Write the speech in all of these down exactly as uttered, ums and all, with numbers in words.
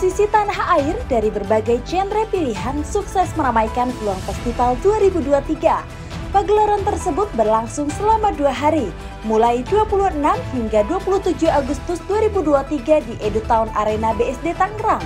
musisi tanah air dari berbagai genre pilihan sukses meramaikan Peluang Festival dua ribu dua puluh tiga. Pagelaran tersebut berlangsung selama dua hari, mulai dua puluh enam hingga dua puluh tujuh Agustus dua ribu dua puluh tiga di Edutown Arena B S D Tangerang.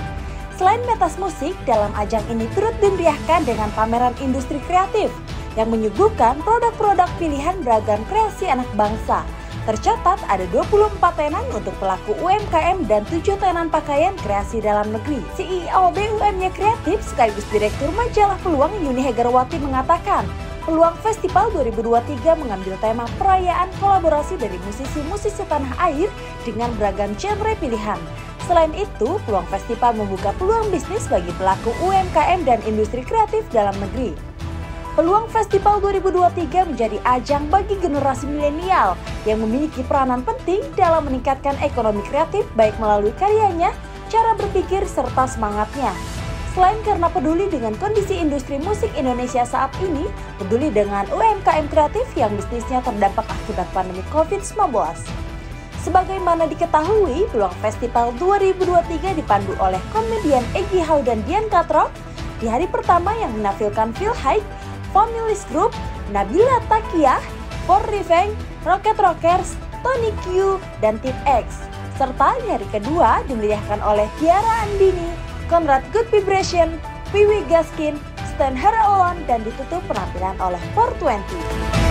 Selain pentas musik, dalam ajang ini turut dimeriahkan dengan pameran industri kreatif yang menyuguhkan produk-produk pilihan beragam kreasi anak bangsa. Tercatat ada dua puluh empat tenan untuk pelaku U M K M dan tujuh tenan pakaian kreasi dalam negeri. C E O B U M Y Creative sekaligus Direktur Majalah Peluang Yuni Hegarwati mengatakan, Peluang Festival dua ribu dua puluh tiga mengambil tema perayaan kolaborasi dari musisi-musisi tanah air dengan beragam genre pilihan. Selain itu, Peluang Festival membuka peluang bisnis bagi pelaku U M K M dan industri kreatif dalam negeri. Peluang Festival dua ribu dua puluh tiga menjadi ajang bagi generasi milenial yang memiliki peranan penting dalam meningkatkan ekonomi kreatif baik melalui karyanya, cara berpikir, serta semangatnya. Selain karena peduli dengan kondisi industri musik Indonesia saat ini, peduli dengan U M K M kreatif yang bisnisnya terdampak akibat pandemi covid sembilan belas. Sebagaimana diketahui, Peluang Festival dua ribu dua puluh tiga dipandu oleh komedian Egy Hau dan Bianca Trot di hari pertama yang menampilkan Phil Haidt Familys Group, Nabila Taqqiyah, For Revenge, Rocket Rockers, Tony Q, dan Tipe-X. Serta di hari kedua dimeriahkan oleh Tiara Andini, Konrad Good Vibration, Pee Wee Gaskins, Stand Here Alone, dan ditutup penampilan oleh Fourtwnty.